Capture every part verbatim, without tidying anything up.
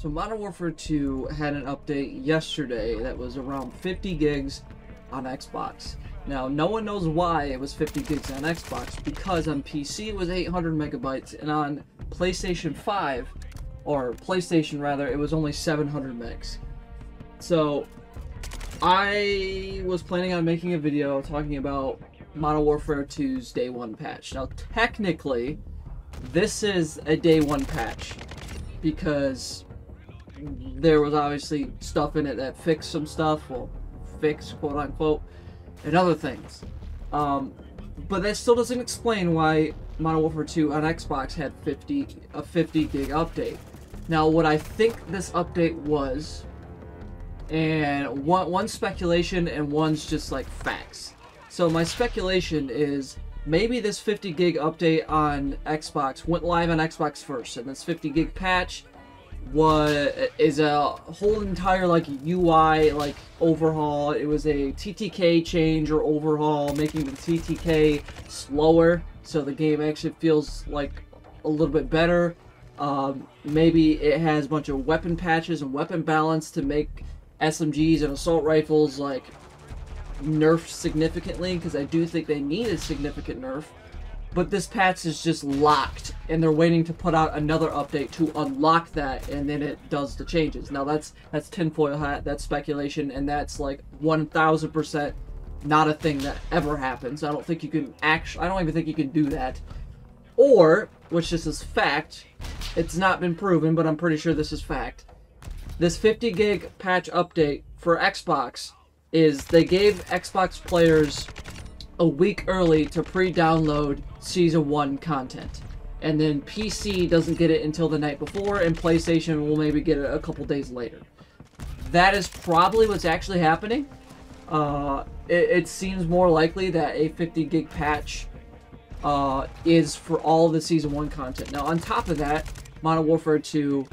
So Modern Warfare two had an update yesterday that was around fifty gigs on Xbox. Now, no one knows why it was fifty gigs on Xbox, because on P C it was eight hundred megabytes, and on PlayStation five, or PlayStation rather, it was only seven hundred megs. So, I was planning on making a video talking about Modern Warfare two's day one patch. Now, technically, this is a day one patch, because there was obviously stuff in it that fixed some stuff, well, fixed, quote-unquote, and other things. Um, but that still doesn't explain why Modern Warfare two on Xbox had fifty, a fifty gig update. Now, what I think this update was, and one, one's speculation and one's just like facts. So my speculation is maybe this fifty gig update on Xbox went live on Xbox first, and this fifty gig patch was is a whole entire like U I like overhaul. It was a T T K change or overhaul, making the T T K slower, so the game actually feels like a little bit better. Um, maybe it has a bunch of weapon patches and weapon balance to make S M Gs and assault rifles like nerfed significantly, because I do think they need a significant nerf. But this patch is just locked, and they're waiting to put out another update to unlock that, and then it does the changes. Now that's that's tinfoil hat, that's speculation, and that's like one thousand percent not a thing that ever happens. I don't think you can actually, I don't even think you can do that. Or, which this is fact, it's not been proven, but I'm pretty sure this is fact. This fifty gig patch update for Xbox is they gave Xbox players a week early to pre-download Season one content. And then P C doesn't get it until the night before, and PlayStation will maybe get it a couple days later. That is probably what's actually happening. Uh, it, it seems more likely that a fifty gig patch uh, is for all the Season one content. Now, on top of that, Modern Warfare two,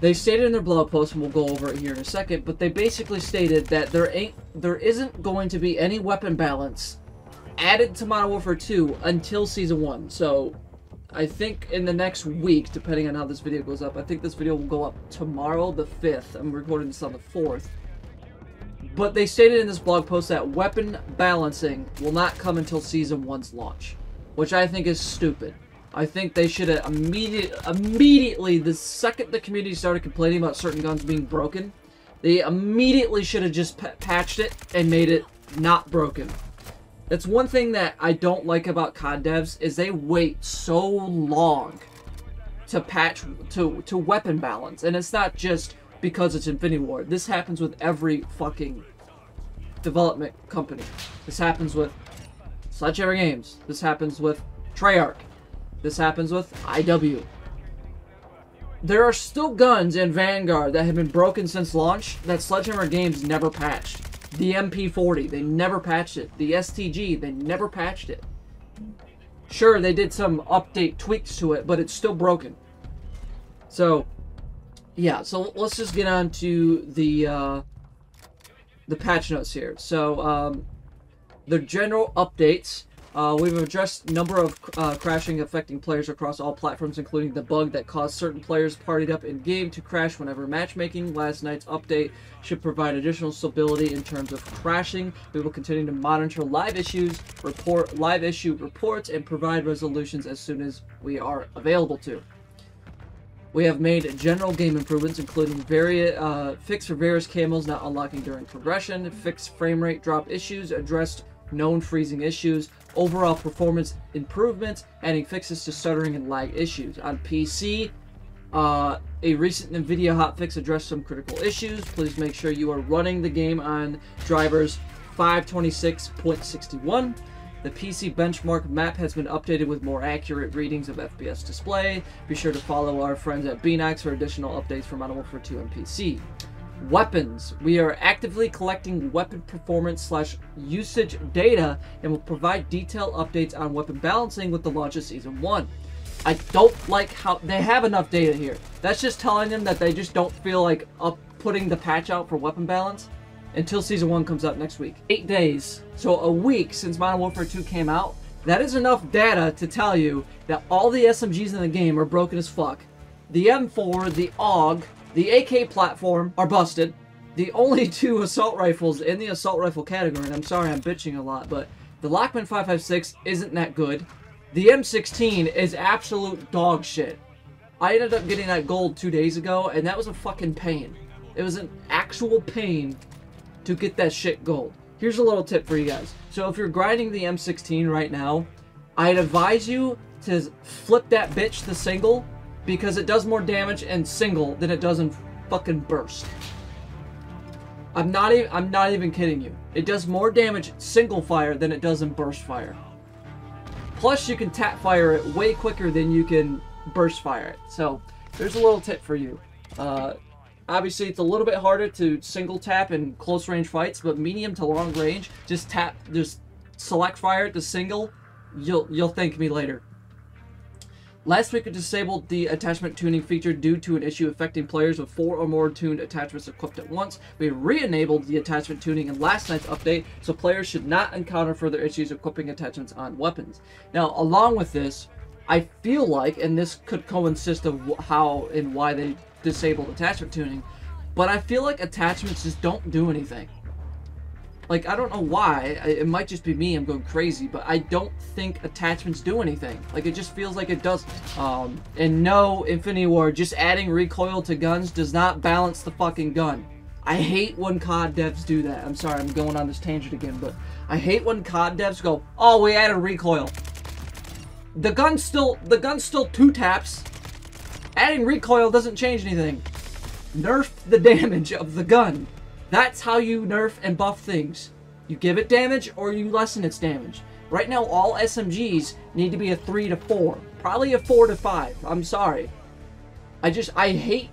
they stated in their blog post, and we'll go over it here in a second, but they basically stated that there ain't, there isn't going to be any weapon balance added to Modern Warfare two until Season one. So, I think in the next week, depending on how this video goes up, I think this video will go up tomorrow, the fifth. I'm recording this on the fourth. But they stated in this blog post that weapon balancing will not come until Season one's launch, which I think is stupid. I think they should have immediate, immediately, the second the community started complaining about certain guns being broken, they immediately should have just patched it and made it not broken. That's one thing that I don't like about C O D devs, is they wait so long to patch, to, to weapon balance. And it's not just because it's Infinity Ward. This happens with every fucking development company. This happens with Sledgehammer Games. This happens with Treyarch. This happens with I W. There are still guns in Vanguard that have been broken since launch that Sledgehammer Games never patched. The M P forty, they never patched it. The S T G, they never patched it. Sure, they did some update tweaks to it, but it's still broken. So, yeah, so let's just get on to the, uh, the patch notes here. So, um, the general updates. Uh, we've addressed number of uh, crashing affecting players across all platforms, including the bug that caused certain players partied up in-game to crash whenever matchmaking. Last night's update should provide additional stability in terms of crashing. We will continue to monitor live issues, report live issue reports, and provide resolutions as soon as we are available to. We have made general game improvements, including vari uh, fix for various camos not unlocking during progression, fixed frame rate drop issues, addressed known freezing issues, overall performance improvements, adding fixes to stuttering and lag issues. On P C, uh, a recent NVIDIA hotfix addressed some critical issues. Please make sure you are running the game on drivers five twenty-six point sixty-one. The P C benchmark map has been updated with more accurate readings of F P S display. Be sure to follow our friends at B N O X for additional updates for Modern Warfare two and P C. Weapons. We are actively collecting weapon performance slash usage data and will provide detailed updates on weapon balancing with the launch of Season one. I don't like how they have enough data here. That's just telling them that they just don't feel like up putting the patch out for weapon balance until Season one comes out next week. Eight days, so a week since Modern Warfare two came out, that is enough data to tell you that all the S M Gs in the game are broken as fuck. the M four, the A U G, the A K platform are busted. The only two assault rifles in the assault rifle category, and I'm sorry I'm bitching a lot, but the Lachman five five six isn't that good. The M sixteen is absolute dog shit. I ended up getting that gold two days ago, and that was a fucking pain. It was an actual pain to get that shit gold. Here's a little tip for you guys. So if you're grinding the M sixteen right now, I'd advise you to flip that bitch to single, because it does more damage in single than it does in fucking burst. I'm not even, I'm not even kidding you. It does more damage single fire than it does in burst fire. Plus you can tap fire it way quicker than you can burst fire it. So there's a little tip for you. Uh, Obviously, it's a little bit harder to single tap in close range fights, but medium to long range, just tap, just select fire at the single. You'll you'll thank me later. Last week, we disabled the attachment tuning feature due to an issue affecting players with four or more tuned attachments equipped at once. We re-enabled the attachment tuning in last night's update, so players should not encounter further issues equipping attachments on weapons. Now, along with this, I feel like, and this could coincide of how and why they disabled attachment tuning, but I feel like attachments just don't do anything. Like, I don't know why. It might just be me, I'm going crazy, but I don't think attachments do anything. Like, it just feels like it doesn't. Um, and no, Infinity Ward, just adding recoil to guns does not balance the fucking gun. I hate when C O D devs do that. I'm sorry, I'm going on this tangent again, but I hate when C O D devs go, oh, we added recoil. The gun's still, the gun's still two taps. Adding recoil doesn't change anything. Nerf the damage of the gun. That's how you nerf and buff things. You give it damage or you lessen its damage. Right now, all S M Gs need to be a three to four, probably a four to five. I'm sorry. I just, I hate,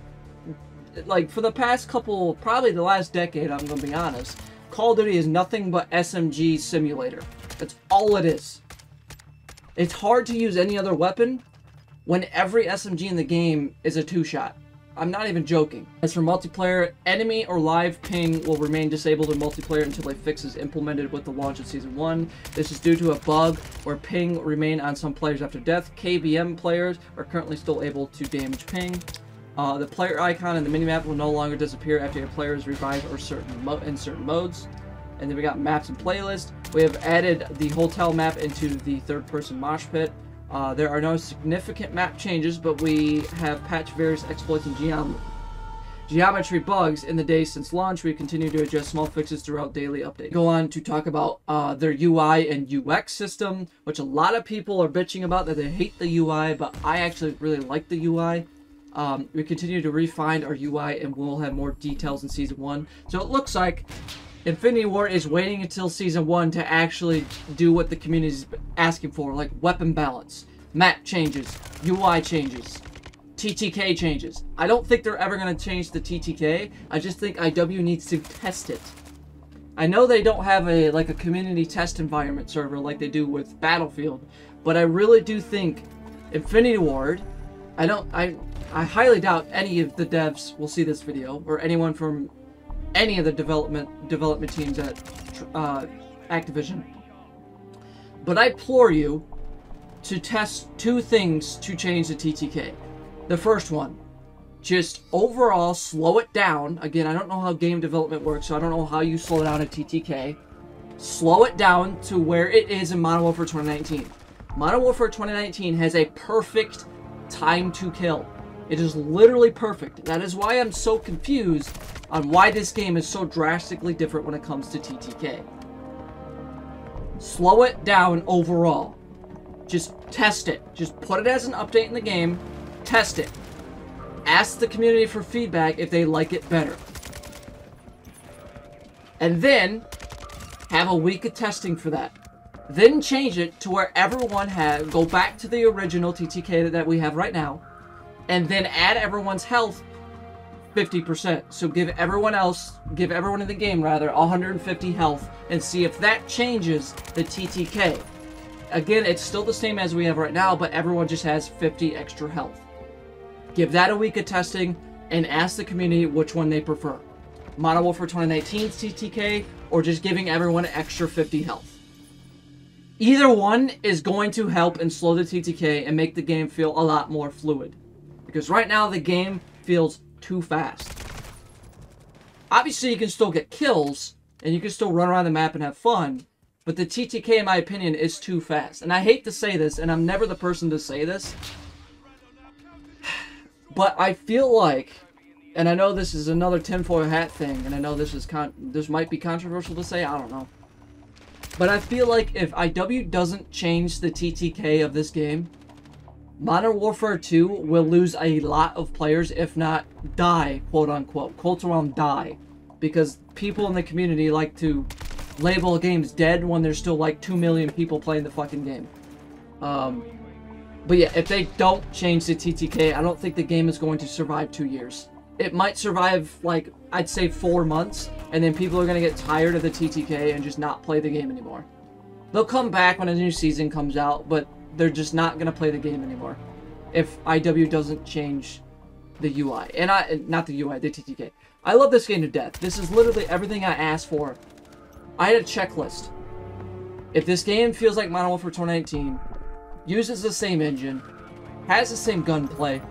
like, for the past couple, probably the last decade, I'm gonna be honest, Call of Duty is nothing but S M G simulator. That's all it is. It's hard to use any other weapon when every S M G in the game is a two-shot. I'm not even joking. As for multiplayer, enemy or live ping will remain disabled in multiplayer until a fix is implemented with the launch of Season one. This is due to a bug where ping will remain on some players after death. K B M players are currently still able to damage ping. Uh, the player icon in the minimap will no longer disappear after a player is revived or certain mo in certain modes. And then we got maps and playlists. We have added the hotel map into the third-person mosh pit. Uh, there are no significant map changes, but we have patched various exploits and geom geometry bugs in the days since launch. We continue to adjust small fixes throughout daily updates. Go on to talk about uh, their U I and U X system, which a lot of people are bitching about, that they hate the U I, but I actually really like the U I. Um, we continue to refine our U I, and we'll have more details in Season one. So it looks like Infinity Ward is waiting until Season one to actually do what the community's asking for, like weapon balance, map changes, U I changes, T T K changes. I don't think they're ever going to change the T T K. I just think I W needs to test it. I know they don't have a like a community test environment server like they do with Battlefield, but I really do think Infinity Ward, I don't, I, I highly doubt any of the devs will see this video, or anyone from any of the development development teams at uh, Activision. But I implore you to test two things to change the T T K. The first one, just overall slow it down. Again, I don't know how game development works, so I don't know how you slow down a T T K. Slow it down to where it is in Modern Warfare twenty nineteen. Modern Warfare twenty nineteen has a perfect time to kill. It is literally perfect. That is why I'm so confused on why this game is so drastically different when it comes to T T K. Slow it down overall. Just test it. Just put it as an update in the game. Test it. Ask the community for feedback if they like it better. And then have a week of testing for that. Then change it to where everyone has, go back to the original T T K that we have right now, and then add everyone's health fifty percent. So give everyone else, give everyone in the game rather, one hundred fifty health, and see if that changes the T T K. Again, it's still the same as we have right now, but everyone just has fifty extra health. Give that a week of testing and ask the community which one they prefer. Modern Warfare twenty nineteen's T T K, or just giving everyone an extra fifty health. Either one is going to help and slow the T T K and make the game feel a lot more fluid. because right now the game feels too fast. Obviously, you can still get kills, and you can still run around the map and have fun, but the T T K, in my opinion, is too fast. And I hate to say this, and I'm never the person to say this, but I feel like, and I know this is another tinfoil hat thing, and I know this is con this might be controversial to say, I don't know. But I feel like if I W doesn't change the T T K of this game, Modern Warfare two will lose a lot of players, if not die, quote-unquote. Quotes around die, because people in the community like to label games dead when there's still like two million people playing the fucking game. Um, but yeah, if they don't change the T T K, I don't think the game is going to survive two years. It might survive, like, I'd say four months, and then people are going to get tired of the T T K and just not play the game anymore. They'll come back when a new season comes out, but they're just not going to play the game anymore if I W doesn't change the U I. And I, not the U I, the T T K. I love this game to death. This is literally everything I asked for. I had a checklist. If this game feels like Modern Warfare twenty nineteen, uses the same engine, has the same gunplay,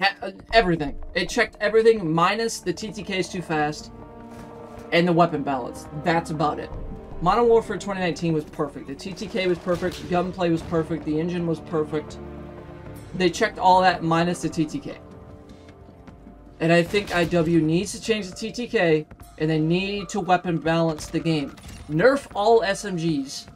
ha everything. It checked everything minus the T T K is too fast and the weapon balance. That's about it. Modern Warfare twenty nineteen was perfect. The T T K was perfect. Gunplay was perfect. The engine was perfect. They checked all that minus the T T K. And I think I W needs to change the T T K, and they need to weapon balance the game. Nerf all S M Gs.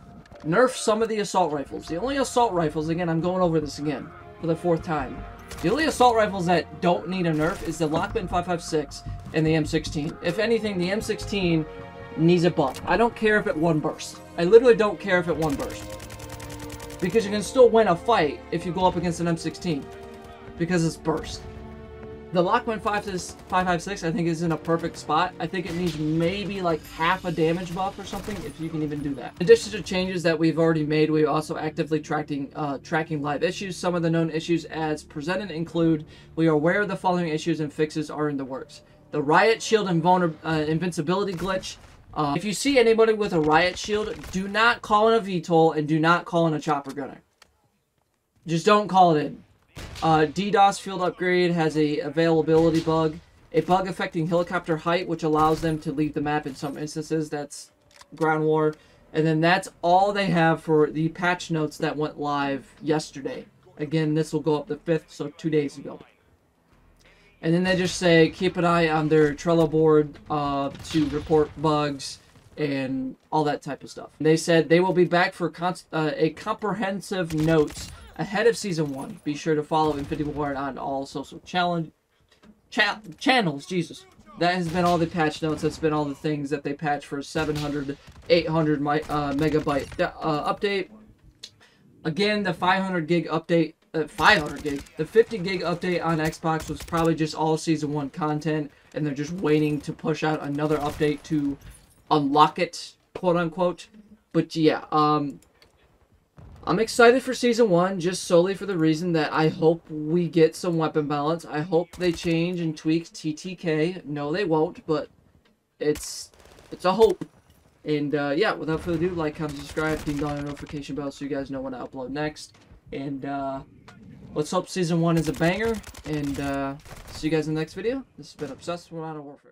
Nerf some of the assault rifles. The only assault rifles, again, I'm going over this again for the fourth time. The only assault rifles that don't need a nerf is the Lachman five five six and the M sixteen. If anything, the M sixteen needs a buff. I don't care if it one burst. I literally don't care if it one burst. Because you can still win a fight if you go up against an M sixteen. Because it's burst. The Lachman five five six, I think, is in a perfect spot. I think it needs maybe like half a damage buff or something, if you can even do that. In addition to changes that we've already made, we're also actively tracking uh, tracking live issues. Some of the known issues as presented include, we are aware of the following issues and fixes are in the works. The Riot Shield and invulner uh, invincibility glitch. Uh, if you see anybody with a Riot Shield, do not call in a V TOL and do not call in a chopper gunner. Just don't call it in. Uh, DDoS field upgrade has a availability bug, a bug affecting helicopter height, which allows them to leave the map in some instances. That's ground war. And then that's all they have for the patch notes that went live yesterday. Again, this will go up the fifth, so two days ago. And then they just say, keep an eye on their Trello board uh, to report bugs and all that type of stuff. They said they will be back for cons uh, a comprehensive notes ahead of season one. Be sure to follow Infinity Ward on all social challenge cha channels. Jesus, that has been all the patch notes. That's been all the things that they patch for seven hundred, eight hundred my, uh, megabyte uh, update. Again, the five hundred gig update, uh, five hundred gig, the fifty gig update on Xbox was probably just all season one content, and they're just waiting to push out another update to unlock it, quote unquote. But yeah, um. I'm excited for season one, just solely for the reason that I hope we get some weapon balance. I hope they change and tweak T T K. No, they won't, but it's it's a hope. And uh, yeah, without further ado, like, comment, subscribe, ding dong, notification bell so you guys know when I upload next. And uh, let's hope season one is a banger. And uh, see you guys in the next video. This has been Obsessed with Modern Warfare.